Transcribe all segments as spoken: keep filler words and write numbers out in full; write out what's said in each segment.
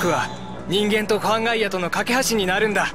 僕は人間とファンガイアとの架け橋になるんだ。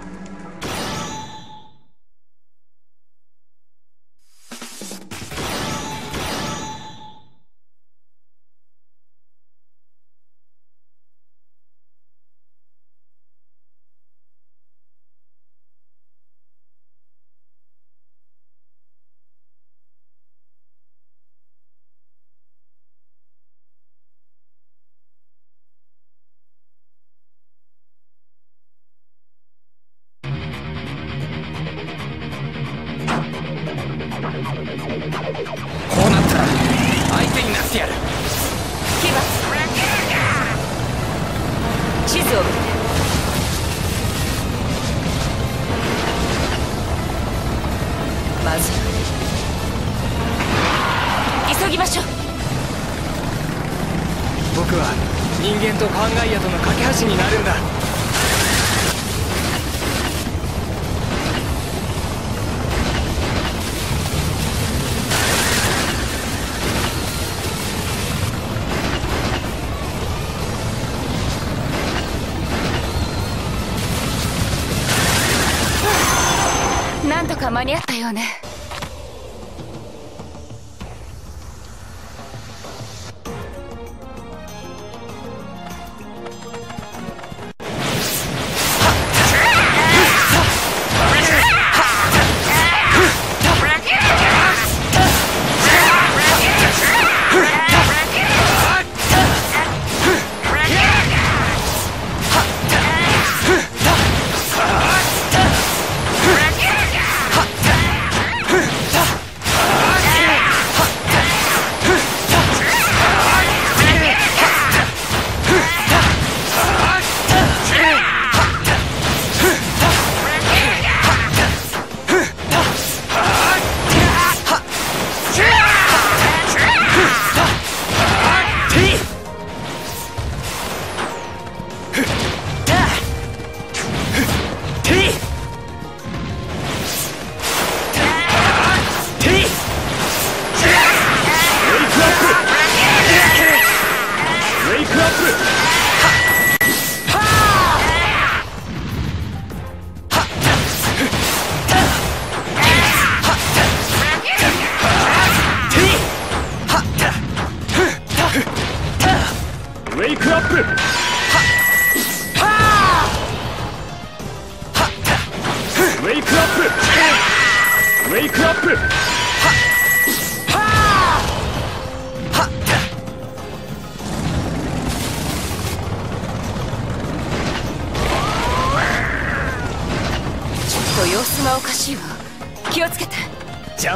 間に合ったよね。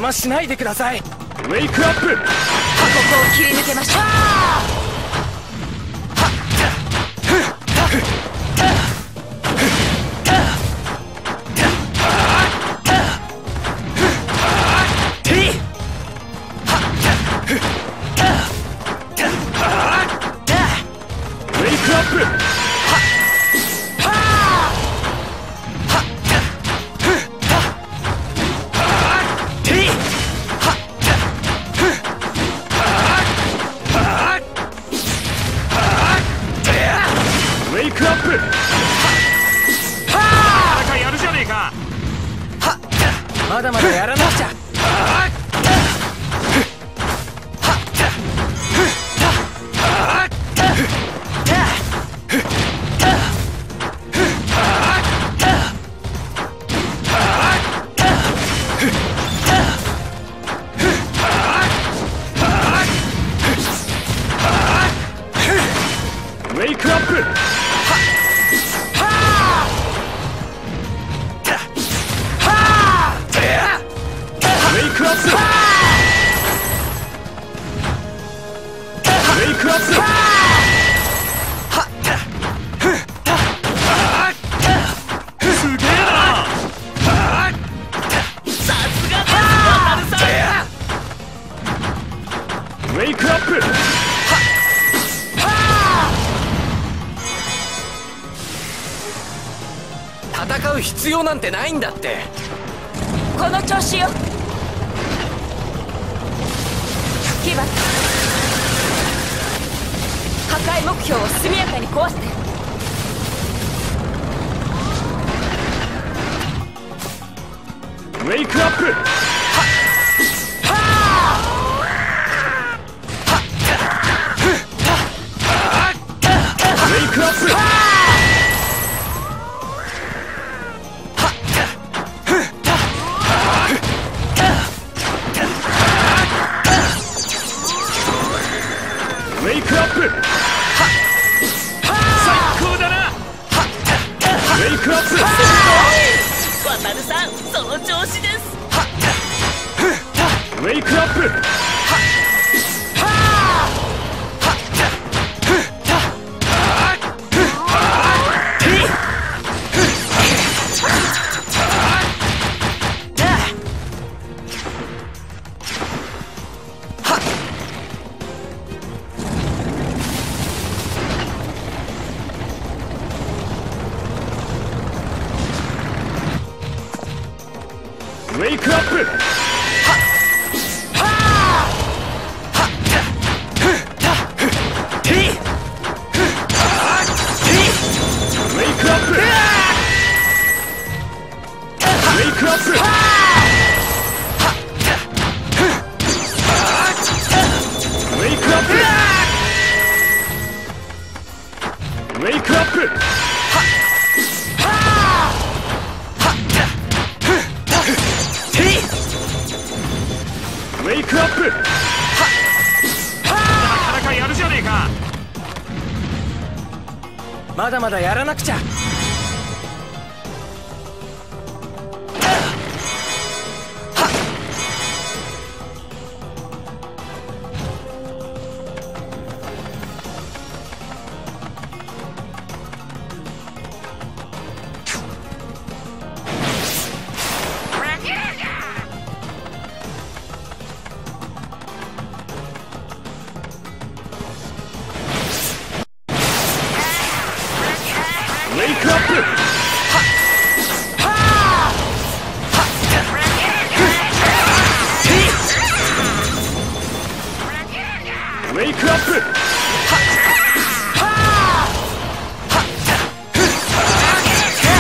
しないでください。ウェイクアップ。ここを切り抜けましょう。なんてないんだって。この調子よ。騎馬破壊目標を速やかに壊して。 웨이크 아프! 하! 하! 하! 웨이크 아프! 하! 웨이크 아프! 웨이크 아프! 와타르상, 저 조시です! 웨이크 아프! 웨이크 아프! 하! 하! 하! 하! 티! 하! 티! 웨이크 아프! 웨이크 아프! 하! 하! 웨이크 아프! 웨이크 아프! 웨이크 아프! 하하하! 야르잖아이가! 마다마다 야라나쿠자! 웨이크 아프! 하! 하! 하! 웨이크 아프! 하! 하! 웨이크 아프!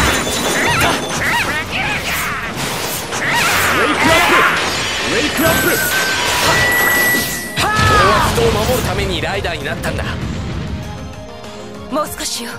웨이크 아프! 하! 俺は人を守るためにライダーになったんだ。もう少しよ。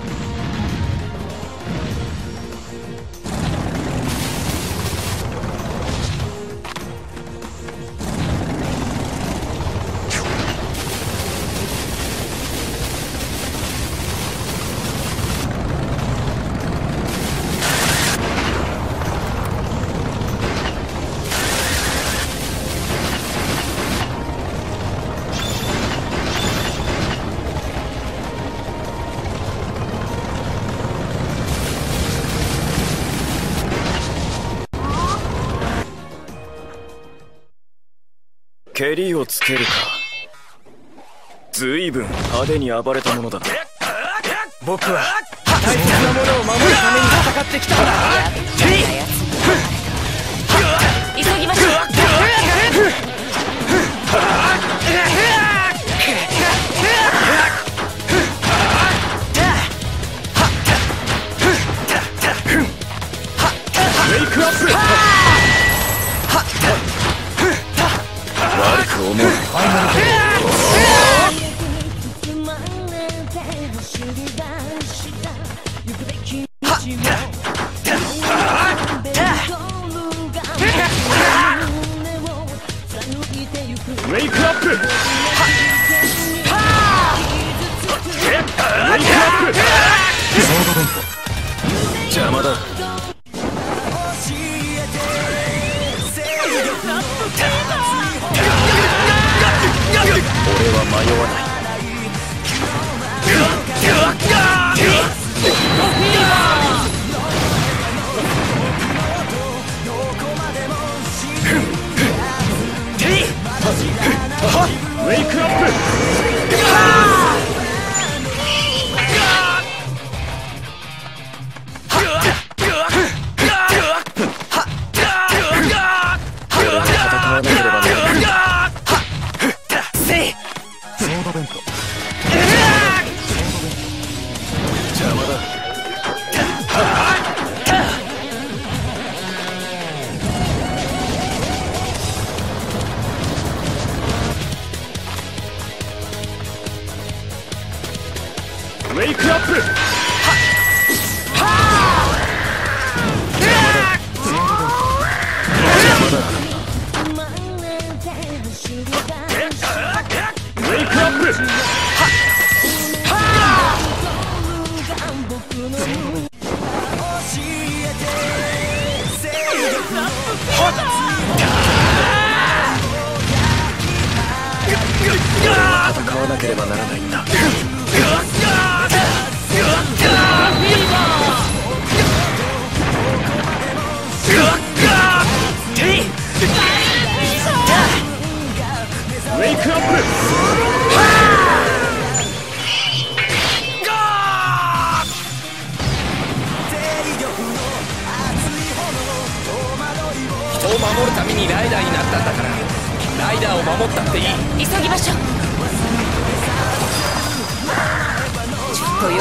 蹴りをつけるか。ずいぶん派手に暴れたものだな。僕は大切なものを守るために戦ってきたんだ。急ぎましょう。メイクアップ。 오늘 웨이크 아프! 웨이크 아프! 자마다 웨이크 아프! 아! 웨이크 어프! 하! 하! 웨이크 어프! 하! 하!戦わなければ ならないんだ。 人を守るためにライダーになったんだからライダーを守ったっていい。急ぎましょう。 気をつけて。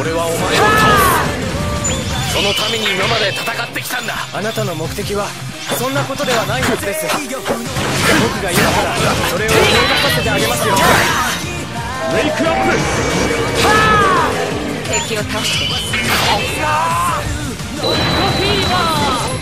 俺はお前を倒す。そのために今まで戦ってきたんだ。あなたの目的はそんなことではないはずです。僕がいながらそれを動かせてあげますよ。ウェイクアップ。はっ！敵を倒して。ゴフィーバー。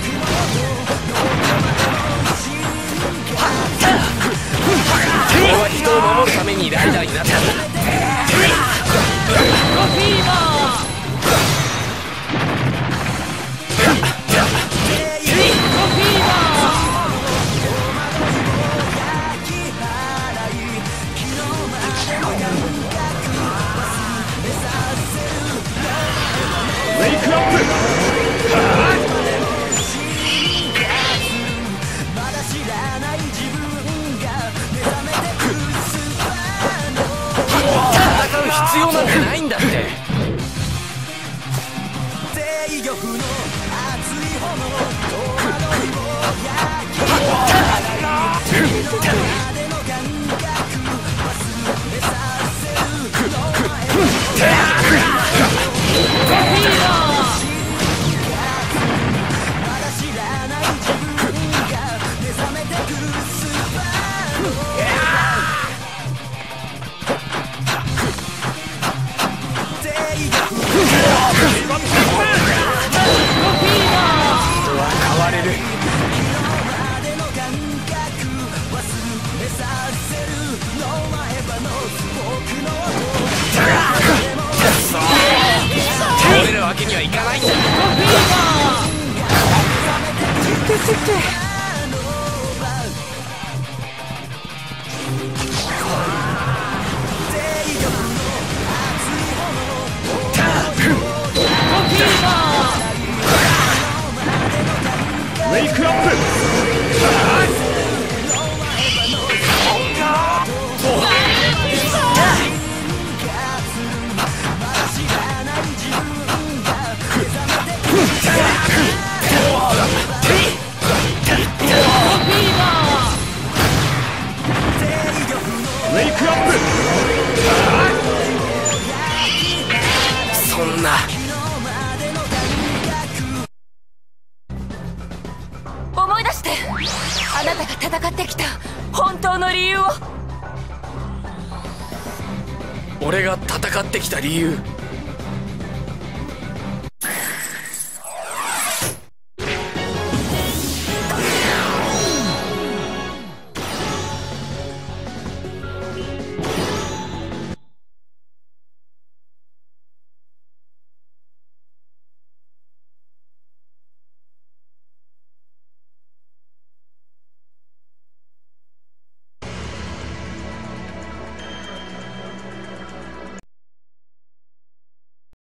理由